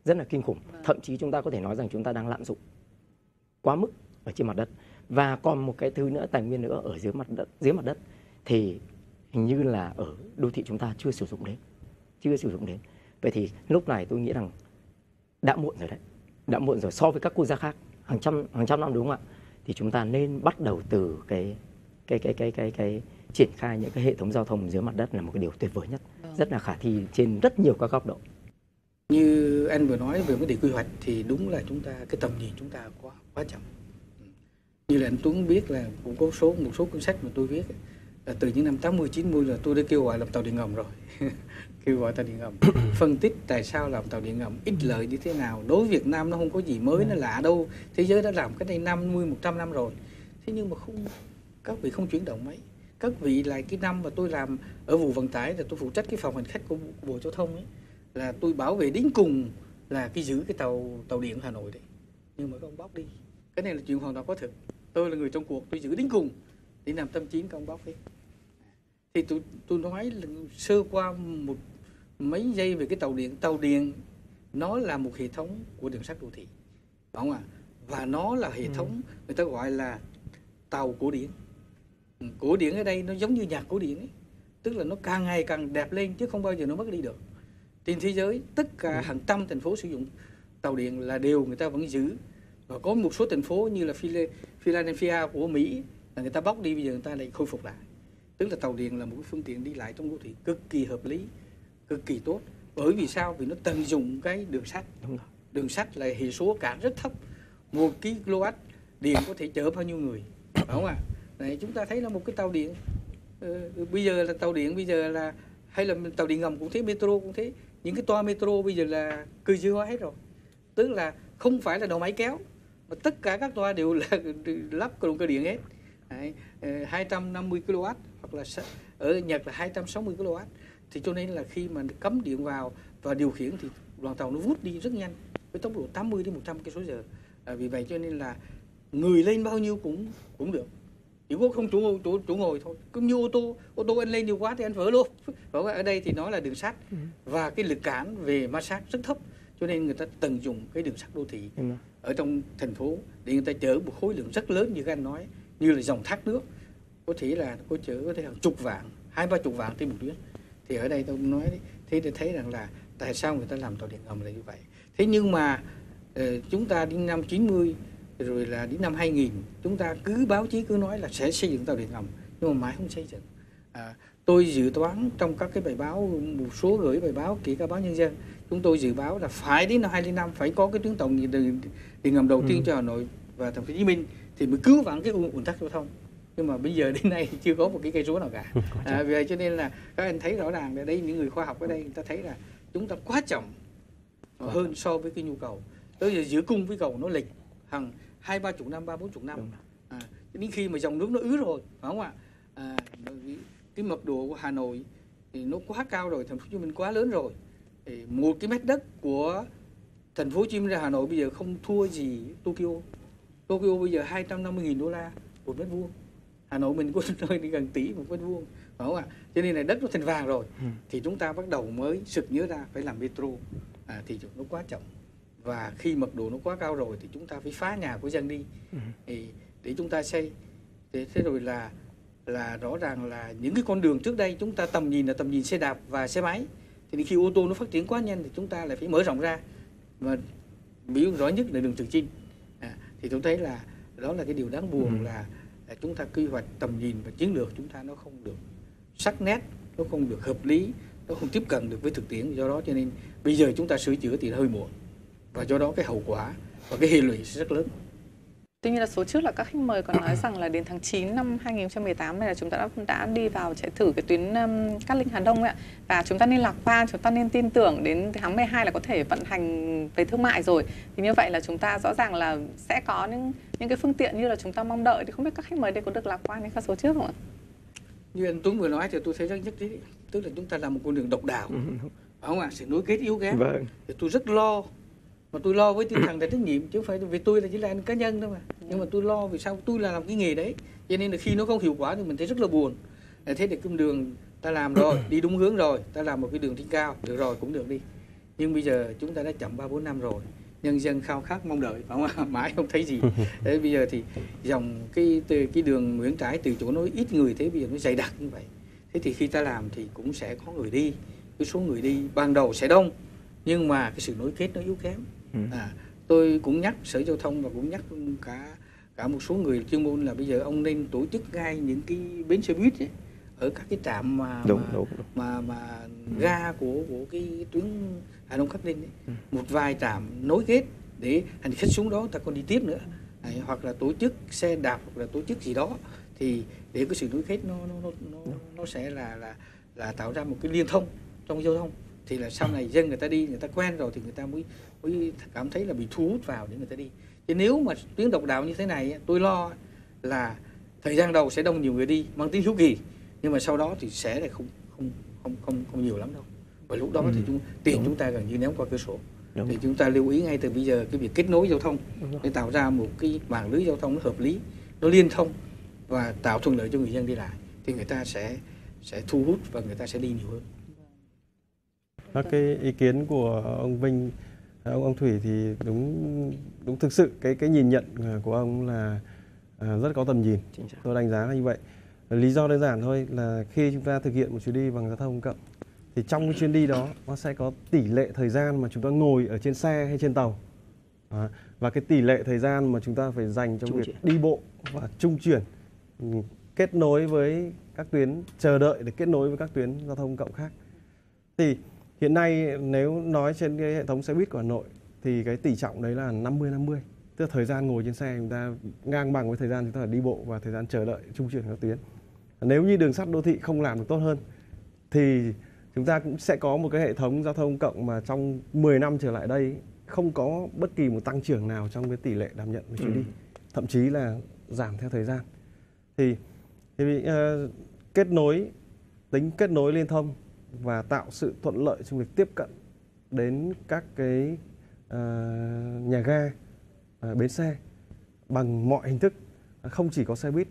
rất là kinh khủng. Thậm chí chúng ta có thể nói rằng chúng ta đang lạm dụng quá mức ở trên mặt đất. Và còn một cái thứ nữa, tài nguyên nữa ở dưới mặt đất, thì hình như là ở đô thị chúng ta chưa sử dụng đến, Vậy thì lúc này tôi nghĩ rằng đã muộn rồi đấy, so với các quốc gia khác hàng trăm năm, đúng không ạ? Thì chúng ta nên bắt đầu từ cái triển khai những cái hệ thống giao thông dưới mặt đất là một cái điều tuyệt vời nhất, rất là khả thi trên rất nhiều các góc độ. Như anh vừa nói về vấn đề quy hoạch thì đúng là chúng ta cái tầm nhìn chúng ta quá chậm. Như là anh Tuấn biết là cũng có một số cuốn sách mà tôi viết là từ những năm 80, 90 là tôi đã kêu gọi làm tàu điện ngầm rồi. Kêu gọi tàu điện ngầm, phân tích tại sao làm tàu điện ngầm, ích lợi như thế nào. Đối với Việt Nam nó không có gì mới, nó lạ đâu. Thế giới đã làm cái này 50, 100 năm rồi. Thế nhưng mà các vị không chuyển động mấy. Các vị là cái năm mà tôi làm ở vụ vận tải là tôi phụ trách cái phòng hành khách của Bộ Giao thông ấy, là tôi bảo vệ đến cùng là cái giữ cái tàu điện Hà Nội đấy. Nhưng mà các ông bóc đi. Cái này là chuyện hoàn toàn có thực. Tôi là người trong cuộc, tôi giữ đến cùng. Đến năm 89 các ông bóc đi. Thì tôi nói sơ qua một mấy giây về cái tàu điện. Tàu điện nó là một hệ thống của đường sắt đô thị, đúng không ạ? Và nó là hệ thống người ta gọi là tàu cổ điển. Cổ điển ở đây nó giống như nhạc cổ điển ấy. Tức là nó càng ngày càng đẹp lên chứ không bao giờ nó mất đi được. Trên thế giới tất cả hàng trăm thành phố sử dụng tàu điện là đều người ta vẫn giữ. Và có một số thành phố như là Philadelphia của Mỹ là người ta bóc đi, bây giờ người ta lại khôi phục lại. Tức là tàu điện là một cái phương tiện đi lại trong đô thị cực kỳ hợp lý, cực kỳ tốt. Bởi vì sao? Vì nó tận dụng cái đường sắt. Đường sắt là hệ số cả rất thấp. 1 kW điện có thể chở bao nhiêu người, phải không ạ? Này, chúng ta thấy là một cái tàu điện. Bây giờ là tàu điện, bây giờ là hay là tàu điện ngầm cũng thế, metro cũng thế. Những cái toa metro bây giờ là cơ giới hóa hết rồi. Tức là không phải là đầu máy kéo, mà tất cả các toa đều là lắp động cơ điện hết. 250 kW hoặc là ở Nhật là 260 kW. Thì cho nên là khi mà cấm điện vào và điều khiển thì đoàn tàu nó vút đi rất nhanh với tốc độ 80 đến 100 km/h. Vì vậy cho nên là người lên bao nhiêu cũng được. Chỉ có không chủ ngồi thôi. Cũng như ô tô anh lên nhiều quá thì anh vỡ luôn. Ở đây thì nó là đường sắt và cái lực cản về ma sát rất thấp, cho nên người ta tận dụng cái đường sắt đô thị ở trong thành phố để người ta chở một khối lượng rất lớn như các anh nói, như là dòng thác nước có thể là có thể hàng chục vạn, 20-30 vạn trên một tuyến. Thì ở đây tôi nói thế thì thấy rằng là tại sao người ta làm tàu điện ngầm là như vậy. Thế nhưng mà chúng ta đến năm 90 rồi là đến năm 2000 chúng ta cứ báo chí cứ nói là sẽ xây dựng tàu điện ngầm nhưng mà mãi không xây dựng. Tôi dự toán trong các cái bài báo, một số gửi bài báo kể cả báo Nhân dân, chúng tôi dự báo là phải đến năm 2005 phải có cái tuyến tàu điện ngầm đầu tiên cho Hà Nội và Thành phố Hồ Chí Minh thì mới cứu vãn cái ùn tắc giao thông. Nhưng mà bây giờ đến nay chưa có một cái cây số nào cả. Vì vậy cho nên là các anh thấy rõ ràng là đây những người khoa học ở đây người ta thấy là chúng ta quá chậm hơn so với cái nhu cầu. Tới giờ giữa cung với cầu nó lệch hàng 20-30 năm, 30-40 năm. Đến khi mà dòng nước nó ứ rồi, phải không ạ? Cái mật độ của Hà Nội thì nó quá cao rồi, Thành phố Hồ Chí Minh quá lớn rồi. Thì một cái mét đất của Thành phố Hồ Chí Minh ra Hà Nội bây giờ không thua gì Tokyo. Tokyo bây giờ 250.000 đô la một mét vuông. Hà Nội mình có nơi gần tỷ một mét vuông, phải không ạ? Cho nên là đất nó thành vàng rồi. Thì chúng ta bắt đầu mới sực nhớ ra phải làm metro. Thì nó quá chậm. Và khi mật độ nó quá cao rồi thì chúng ta phải phá nhà của dân đi để chúng ta xây. Thế rồi là rõ ràng là những cái con đường trước đây chúng ta tầm nhìn là tầm nhìn xe đạp và xe máy. Thì khi ô tô nó phát triển quá nhanh thì chúng ta lại phải mở rộng ra. Mà biểu rõ nhất là đường trường chinh. Thì tôi thấy là đó là cái điều đáng buồn là chúng ta quy hoạch tầm nhìn và chiến lược chúng ta nó không được sắc nét, nó không được hợp lý, nó không tiếp cận được với thực tiễn. Do đó cho nên bây giờ chúng ta sửa chữa thì hơi muộn. Và do đó cái hậu quả và cái hệ lụy sẽ rất lớn. Tuy nhiên là số trước là các khách mời còn nói rằng là đến tháng 9 năm 2018 này là chúng ta đã đi vào chạy thử cái tuyến Cát Linh Hà Đông ấy ạ. Và chúng ta nên lạc quan, chúng ta nên tin tưởng đến tháng 12 là có thể vận hành về thương mại rồi. Thì như vậy là chúng ta rõ ràng là sẽ có những cái phương tiện như là chúng ta mong đợi. Thì không biết các khách mời đây có được lạc quan đến các số trước không ạ? Như anh Tuấn vừa nói thì tôi thấy rất nhất trí, tức là chúng ta làm một con đường độc đạo, không ạ, sẽ nối kết yếu kém. Vâng. Thì tôi rất lo, mà tôi lo với tinh thần trách nhiệm chứ không phải vì tôi là chỉ là anh cá nhân thôi mà. Nhưng mà tôi lo vì sao tôi là làm cái nghề đấy, cho nên là khi nó không hiệu quả thì mình thấy rất là buồn. Thế thì con đường ta làm rồi, đi đúng hướng rồi, ta làm một cái đường trên cao, được rồi cũng được đi. Nhưng bây giờ chúng ta đã chậm 3-4 năm rồi, nhân dân khao khát mong đợi, phải không? Mãi không thấy gì. Thế bây giờ thì dòng cái đường Nguyễn Trãi từ chỗ nó ít người thế bây giờ nó dày đặc như vậy. Thế thì khi ta làm thì cũng sẽ có người đi, cái số người đi ban đầu sẽ đông, nhưng mà cái sự nối kết nó yếu kém. Tôi cũng nhắc Sở Giao thông và cũng nhắc cả một số người chuyên môn là bây giờ ông nên tổ chức ngay những cái bến xe buýt ấy, ở các cái trạm mà ga của cái tuyến Hà Đông Cát Linh ấy, một vài trạm nối kết để hành khách xuống đó ta còn đi tiếp nữa, hoặc là tổ chức xe đạp hoặc là tổ chức gì đó thì để cái sự nối kết nó sẽ là tạo ra một cái liên thông trong giao thông, thì là sau này dân người ta đi, người ta quen rồi thì người ta mới cảm thấy là bị thu hút vào để người ta đi. Chứ nếu mà tuyến độc đạo như thế này tôi lo là thời gian đầu sẽ đông nhiều người đi mang tính hiếu kỳ, nhưng mà sau đó thì sẽ là không nhiều lắm đâu. Và lúc đó thì chúng ta gần như ném qua cửa sổ. Đúng. Thì chúng ta lưu ý ngay từ bây giờ cái việc kết nối giao thông để tạo ra một cái mạng lưới giao thông nó hợp lý, nó liên thông và tạo thuận lợi cho người dân đi lại, thì người ta sẽ thu hút và người ta sẽ đi nhiều hơn. Các cái ý kiến của ông Vinh, ông Thủy thì đúng thực sự cái nhìn nhận của ông là rất có tầm nhìn. Tôi đánh giá là như vậy. Lý do đơn giản thôi là khi chúng ta thực hiện một chuyến đi bằng giao thông công cộng thì trong cái chuyến đi đó nó sẽ có tỷ lệ thời gian mà chúng ta ngồi ở trên xe hay trên tàu, và cái tỷ lệ thời gian mà chúng ta phải dành cho việc đi bộ và trung chuyển, kết nối với các tuyến, chờ đợi để kết nối với các tuyến giao thông cộng khác. Thì hiện nay nếu nói trên cái hệ thống xe buýt của Hà Nội thì cái tỷ trọng đấy là 50-50, tức là thời gian ngồi trên xe chúng ta ngang bằng với thời gian chúng ta phải đi bộ và thời gian chờ đợi trung chuyển các tuyến. Nếu như đường sắt đô thị không làm được tốt hơn thì chúng ta cũng sẽ có một cái hệ thống giao thông cộng mà trong 10 năm trở lại đây không có bất kỳ một tăng trưởng nào trong cái tỷ lệ đảm nhận của chuyến đi, thậm chí là giảm theo thời gian. Thì kết nối, tính kết nối liên thông và tạo sự thuận lợi trong việc tiếp cận đến các cái nhà ga, bến xe bằng mọi hình thức, không chỉ có xe buýt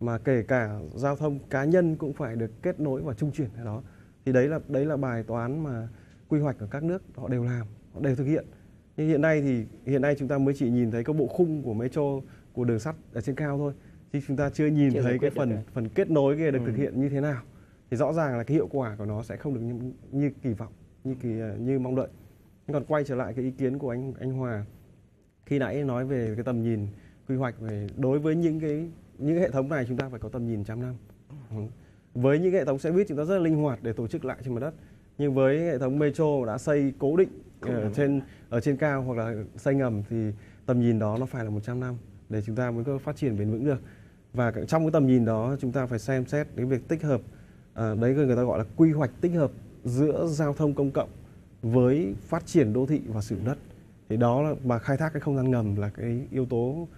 mà kể cả giao thông cá nhân cũng phải được kết nối và trung chuyển ở đó. Thì đấy là bài toán mà quy hoạch của các nước họ đều làm, họ đều thực hiện. Nhưng hiện nay chúng ta mới chỉ nhìn thấy các bộ khung của metro, của đường sắt ở trên cao thôi, chứ chúng ta chưa nhìn thấy cái phần kết nối kia được thực hiện như thế nào. Thì rõ ràng là cái hiệu quả của nó sẽ không được như kỳ vọng, như mong đợi. Nhưng còn quay trở lại cái ý kiến của anh Hòa khi nãy nói về cái tầm nhìn quy hoạch, về đối với những hệ thống này chúng ta phải có tầm nhìn trăm năm. Với những hệ thống xe buýt chúng ta rất là linh hoạt để tổ chức lại trên mặt đất, nhưng với hệ thống metro đã xây cố định ở trên cao hoặc là xây ngầm thì tầm nhìn đó nó phải là 100 năm để chúng ta mới có phát triển bền vững được. Và trong cái tầm nhìn đó chúng ta phải xem xét cái việc tích hợp, đấy người ta gọi là quy hoạch tích hợp giữa giao thông công cộng với phát triển đô thị và sử dụng đất. Thì đó là mà khai thác cái không gian ngầm là cái yếu tố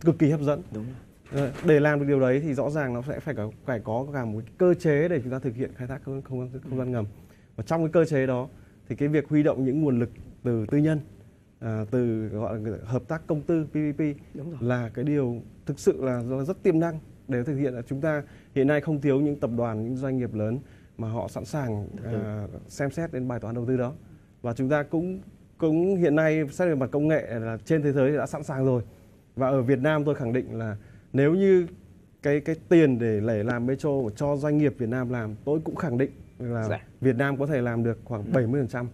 cực kỳ hấp dẫn. Đúng. Để làm được điều đấy thì rõ ràng nó sẽ phải có cả một cái cơ chế để chúng ta thực hiện khai thác không gian ngầm. Và trong cái cơ chế đó thì cái việc huy động những nguồn lực từ tư nhân, từ gọi là hợp tác công tư PPP là cái điều thực sự là rất tiềm năng để thực hiện. Là chúng ta hiện nay không thiếu những tập đoàn, những doanh nghiệp lớn mà họ sẵn sàng xem xét đến bài toán đầu tư đó. Và chúng ta cũng hiện nay xét về mặt công nghệ là trên thế giới đã sẵn sàng rồi. Và ở Việt Nam tôi khẳng định là nếu như cái tiền để làm metro cho doanh nghiệp Việt Nam làm, tôi cũng khẳng định là Việt Nam có thể làm được khoảng 70%,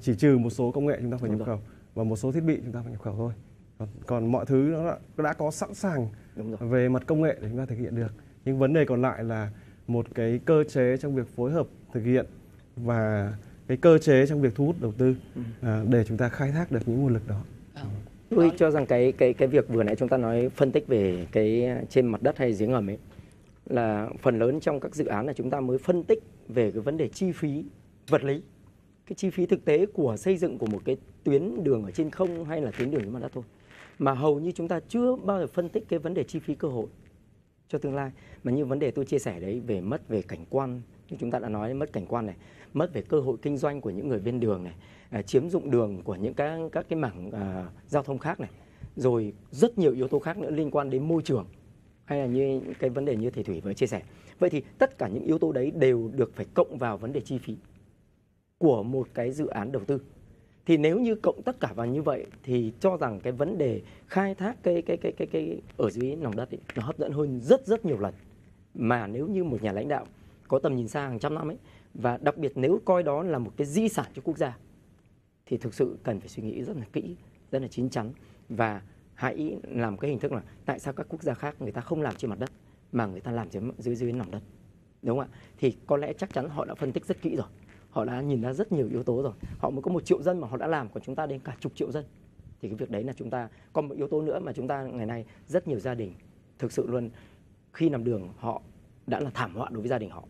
chỉ trừ một số công nghệ chúng ta phải nhập khẩu và một số thiết bị chúng ta phải nhập khẩu thôi. Còn mọi thứ nó đã có sẵn sàng về mặt công nghệ để chúng ta thực hiện được. Nhưng vấn đề còn lại là một cái cơ chế trong việc phối hợp thực hiện và cái cơ chế trong việc thu hút đầu tư để chúng ta khai thác được những nguồn lực đó. Tôi cho rằng cái việc vừa nãy chúng ta nói phân tích về cái trên mặt đất hay dưới ngầm ấy là phần lớn trong các dự án là chúng ta mới phân tích về cái vấn đề chi phí vật lý, cái chi phí thực tế của xây dựng của một cái tuyến đường ở trên không hay là tuyến đường dưới mặt đất thôi, mà hầu như chúng ta chưa bao giờ phân tích cái vấn đề chi phí cơ hội. cho tương lai. Mà như vấn đề tôi chia sẻ đấy, về mất về cảnh quan, như chúng ta đã nói, mất cảnh quan này, mất về cơ hội kinh doanh của những người bên đường này, chiếm dụng đường của những các cái mảng giao thông khác này, rồi rất nhiều yếu tố khác nữa liên quan đến môi trường, hay là như cái vấn đề như thầy Thủy vừa chia sẻ. Vậy thì tất cả những yếu tố đấy đều được phải cộng vào vấn đề chi phí của một cái dự án đầu tư. Thì nếu như cộng tất cả vào như vậy thì cho rằng cái vấn đề khai thác cái ở dưới lòng đất ấy, nó hấp dẫn hơn rất nhiều lần. Mà nếu như một nhà lãnh đạo có tầm nhìn xa hàng trăm năm ấy, và đặc biệt nếu coi đó là một cái di sản cho quốc gia, thì thực sự cần phải suy nghĩ rất là kỹ, rất là chín chắn, và hãy làm cái hình thức là tại sao các quốc gia khác người ta không làm trên mặt đất mà người ta làm dưới lòng đất, đúng không ạ? Thì có lẽ chắc chắn họ đã phân tích rất kỹ rồi, họ đã nhìn ra rất nhiều yếu tố rồi. Họ mới có 1 triệu dân mà họ đã làm, còn chúng ta đến cả chục triệu dân. Thì cái việc đấy là chúng ta còn một yếu tố nữa mà chúng ta ngày nay rất nhiều gia đình thực sự luôn khi nằm đường họ đã là thảm họa đối với gia đình họ.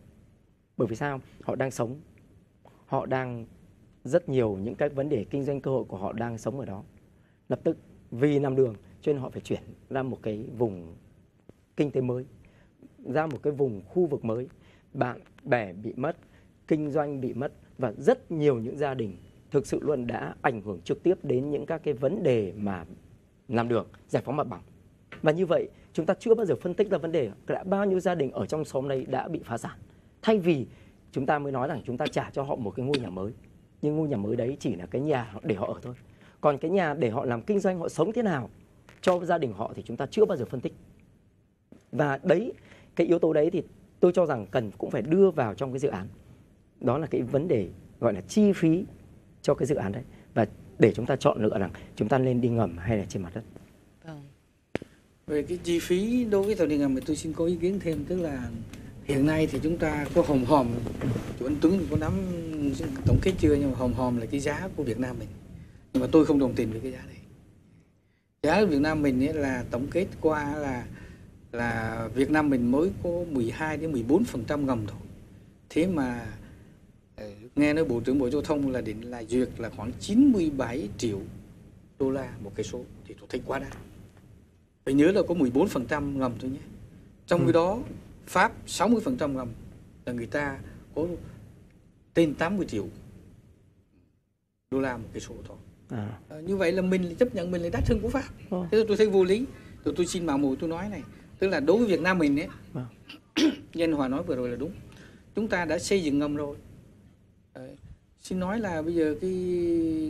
Bởi vì sao? Họ đang sống, họ đang rất nhiều những cái vấn đề kinh doanh cơ hội của họ đang sống ở đó. Lập tức vì nằm đường cho nên họ phải chuyển ra một cái vùng kinh tế mới, ra một cái vùng khu vực mới, bạn bè bị mất, kinh doanh bị mất, và rất nhiều những gia đình thực sự luôn đã ảnh hưởng trực tiếp đến những các cái vấn đề mà làm đường, giải phóng mặt bằng. Và như vậy chúng ta chưa bao giờ phân tích ra vấn đề đã bao nhiêu gia đình ở trong xóm này đã bị phá sản. Thay vì chúng ta mới nói rằng chúng ta trả cho họ một cái ngôi nhà mới, nhưng ngôi nhà mới đấy chỉ là cái nhà để họ ở thôi. Còn cái nhà để họ làm kinh doanh, họ sống thế nào cho gia đình họ thì chúng ta chưa bao giờ phân tích. Và đấy, cái yếu tố đấy thì tôi cho rằng cần cũng phải đưa vào trong cái dự án. Đó là cái vấn đề gọi là chi phí cho cái dự án đấy. Và để chúng ta chọn lựa rằng chúng ta nên đi ngầm hay là trên mặt đất. Về cái chi phí đối với tàu điện ngầm thì tôi xin có ý kiến thêm. Tức là hiện nay thì chúng ta có hòm, chú anh Tuấn có nắm tổng kết chưa, nhưng mà hòm là cái giá của Việt Nam mình. Nhưng mà tôi không đồng tình với cái giá này. Giá của Việt Nam mình ấy là tổng kết qua là Việt Nam mình mới có 12-14% ngầm thôi. Thế mà nghe nói Bộ trưởng Bộ Giao thông là định là duyệt là khoảng 97 triệu đô la một cây số thì tôi thấy quá đáng. Phải nhớ là có 14% ngầm thôi nhé. Trong khi đó Pháp 60% ngầm là người ta có trên 80 triệu đô la một cây số thôi. Như vậy là mình chấp nhận mình là đắt hơn của Pháp. Thế tôi thấy vô lý. Tôi xin mạo muội tôi nói này, tức là đối với Việt Nam mình ấy, như anh Hòa nói vừa rồi là đúng. Chúng ta đã xây dựng ngầm rồi. Xin nói là bây giờ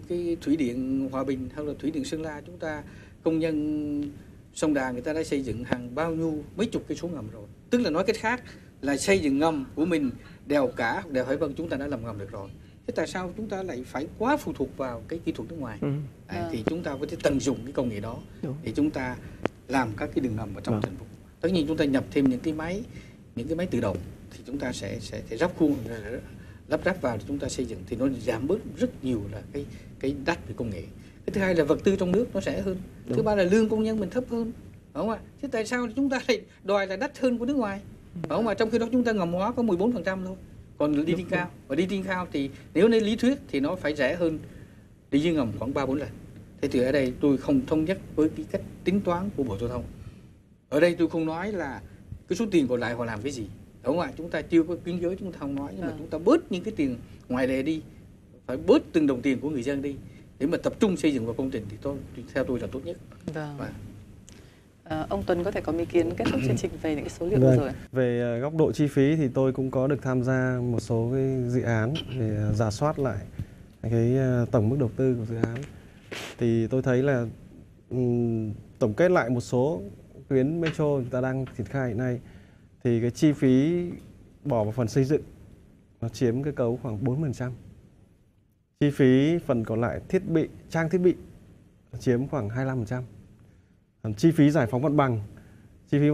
cái thủy điện Hòa Bình hay là thủy điện Sơn La, chúng ta công nhân Sông Đà người ta đã xây dựng hàng bao nhiêu mấy chục cây số ngầm rồi. Tức là nói cách khác là xây dựng ngầm của mình, đèo Hải Vân chúng ta đã làm ngầm được rồi. Thế tại sao chúng ta lại phải quá phụ thuộc vào cái kỹ thuật nước ngoài? Thì chúng ta có thể tận dụng cái công nghệ đó để chúng ta làm các cái đường ngầm ở trong thành phố. Tất nhiên chúng ta nhập thêm những cái máy tự động thì chúng ta sẽ ráp khuôn lắp ráp vào để chúng ta xây dựng, thì nó giảm bớt rất nhiều là cái đắt về công nghệ. Cái thứ hai là vật tư trong nước nó rẻ hơn. Thứ ba là lương công nhân mình thấp hơn, phải không ạ? Thế tại sao chúng ta lại đòi là đắt hơn của nước ngoài, phải không ạ? Trong khi đó chúng ta ngầm hóa có 14% thôi, còn đi trên cao, và đi trên cao thì nếu lấy lý thuyết thì nó phải rẻ hơn đi dưới ngầm khoảng 3-4 lần. Thế thì ở đây tôi không thống nhất với cái cách tính toán của Bộ Giao thông. Ở đây tôi không nói là cái số tiền còn lại họ làm cái gì, đúng không ạ? Chúng ta chưa có kiến giới, chúng ta không nói, nhưng mà chúng ta bớt những cái tiền ngoài lề đi, phải bớt từng đồng tiền của người dân đi để mà tập trung xây dựng vào công trình thì theo tôi là tốt nhất. Ông Tuấn có thể có ý kiến kết thúc chương trình về những cái số liệu rồi. Về góc độ chi phí thì tôi cũng có được tham gia một số cái dự án để rà soát lại cái tổng mức đầu tư của dự án. Thì tôi thấy là tổng kết lại một số tuyến metro chúng ta đang triển khai hiện nay thì cái chi phí bỏ vào phần xây dựng nó chiếm cái cấu khoảng 4%. Chi phí phần còn lại thiết bị, trang thiết bị chiếm khoảng 25%. Chi phí giải phóng mặt bằng, giải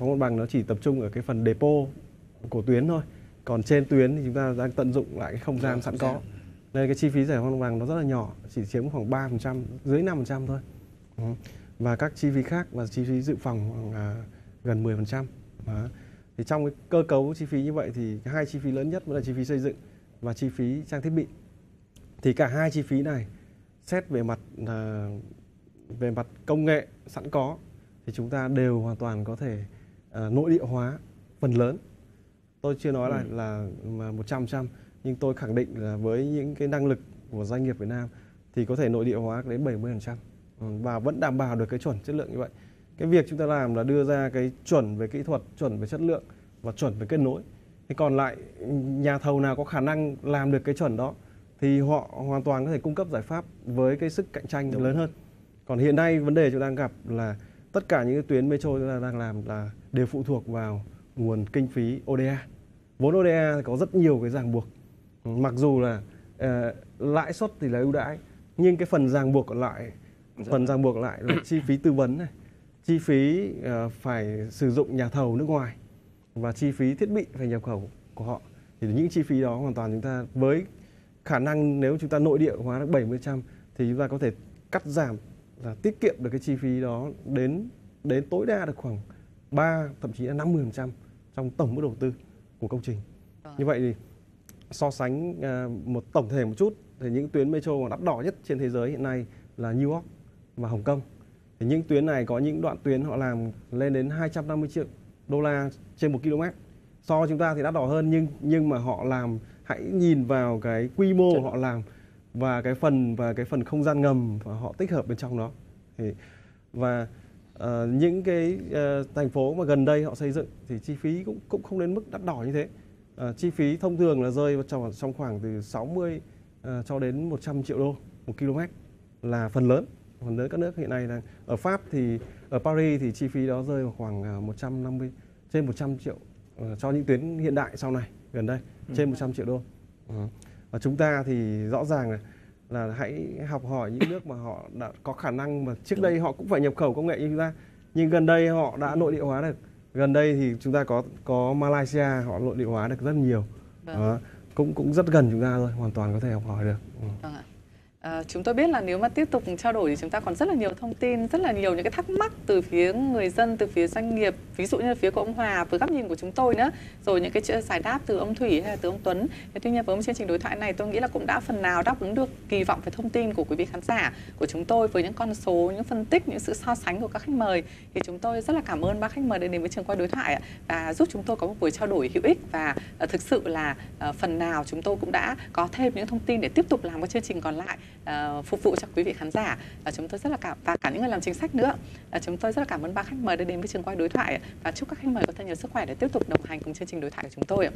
phóng mặt bằng nó chỉ tập trung ở cái phần depo của tuyến thôi. Còn trên tuyến thì chúng ta đang tận dụng lại cái không gian sẵn có. Nên cái chi phí giải phóng mặt bằng nó rất là nhỏ, chỉ chiếm khoảng 3%, dưới 5% thôi. Và các chi phí khác là chi phí dự phòng khoảng gần 10%. Đó. Thì trong cái cơ cấu chi phí như vậy thì hai chi phí lớn nhất vẫn là chi phí xây dựng và chi phí trang thiết bị. Thì cả hai chi phí này xét về mặt công nghệ sẵn có thì chúng ta đều hoàn toàn có thể nội địa hóa phần lớn. Tôi chưa nói là 100%, nhưng tôi khẳng định là với những cái năng lực của doanh nghiệp Việt Nam thì có thể nội địa hóa đến 70% và vẫn đảm bảo được cái chuẩn chất lượng như vậy. Cái việc chúng ta làm là đưa ra cái chuẩn về kỹ thuật, chuẩn về chất lượng và chuẩn về kết nối. Thì còn lại nhà thầu nào có khả năng làm được cái chuẩn đó thì họ hoàn toàn có thể cung cấp giải pháp với cái sức cạnh tranh lớn hơn. Còn hiện nay vấn đề chúng ta đang gặp là tất cả những cái tuyến metro chúng ta đang làm là đều phụ thuộc vào nguồn kinh phí ODA. Vốn ODA có rất nhiều cái ràng buộc. Mặc dù là lãi suất thì là ưu đãi, nhưng cái phần ràng buộc còn lại, là chi phí tư vấn này, chi phí phải sử dụng nhà thầu nước ngoài và chi phí thiết bị phải nhập khẩu của họ. Thì những chi phí đó hoàn toàn chúng ta với khả năng nếu chúng ta nội địa hóa được 70% thì chúng ta có thể cắt giảm và tiết kiệm được cái chi phí đó đến tối đa được khoảng 3 thậm chí là 50% trong tổng mức đầu tư của công trình. Như vậy thì so sánh một tổng thể một chút thì những tuyến metro mà đắt đỏ nhất trên thế giới hiện nay là New York và Hồng Kông. Thì những tuyến này có những đoạn tuyến họ làm lên đến 250 triệu đô la trên 1 km. So với chúng ta thì đắt đỏ hơn, nhưng mà họ làm, hãy nhìn vào cái quy mô họ làm và cái phần không gian ngầm và họ tích hợp bên trong đó. Và những cái thành phố mà gần đây họ xây dựng thì chi phí cũng không đến mức đắt đỏ như thế. Chi phí thông thường là rơi vào trong khoảng từ 60 cho đến 100 triệu đô 1 km là phần lớn. Còn nếu các nước hiện nay đang ở Pháp thì ở Paris thì chi phí đó rơi vào khoảng 150 trên 100 triệu cho những tuyến hiện đại sau này gần đây trên 100 triệu đô. Và chúng ta thì rõ ràng là hãy học hỏi những nước mà họ đã có khả năng mà trước đây họ cũng phải nhập khẩu công nghệ như chúng ta, nhưng gần đây họ đã nội địa hóa được. Gần đây thì chúng ta có Malaysia, họ nội địa hóa được rất nhiều. Cũng rất gần chúng ta rồi, hoàn toàn có thể học hỏi được. Chúng tôi biết là nếu mà tiếp tục trao đổi thì chúng ta còn rất là nhiều thông tin, rất là nhiều những cái thắc mắc từ phía người dân, từ phía doanh nghiệp, ví dụ như là phía của ông Hòa với góc nhìn của chúng tôi nữa, rồi những cái giải đáp từ ông Thủy hay là từ ông Tuấn. Tuy nhiên với một chương trình đối thoại này tôi nghĩ là cũng đã phần nào đáp ứng được kỳ vọng về thông tin của quý vị khán giả của chúng tôi với những con số, những phân tích, những sự so sánh của các khách mời. Thì chúng tôi rất là cảm ơn ba khách mời đã đến với trường quay đối thoại và giúp chúng tôi có một buổi trao đổi hữu ích, và thực sự là phần nào chúng tôi cũng đã có thêm những thông tin để tiếp tục làm các chương trình còn lại phục vụ cho quý vị khán giả. Chúng tôi rất là và cả những người làm chính sách nữa. Chúng tôi rất là cảm ơn ba khách mời đã đến với trường quay đối thoại và chúc các khách mời có thật nhiều sức khỏe để tiếp tục đồng hành cùng chương trình đối thoại của chúng tôi.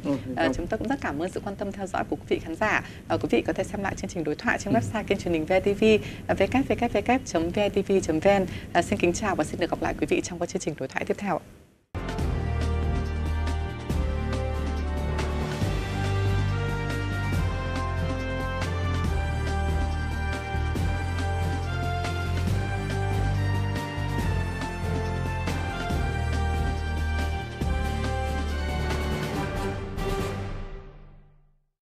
Chúng tôi cũng rất cảm ơn sự quan tâm theo dõi của quý vị khán giả. Quý vị có thể xem lại chương trình đối thoại trên website kênh truyền hình VTV www.vtv.vn. Xin kính chào và xin được gặp lại quý vị trong các chương trình đối thoại tiếp theo.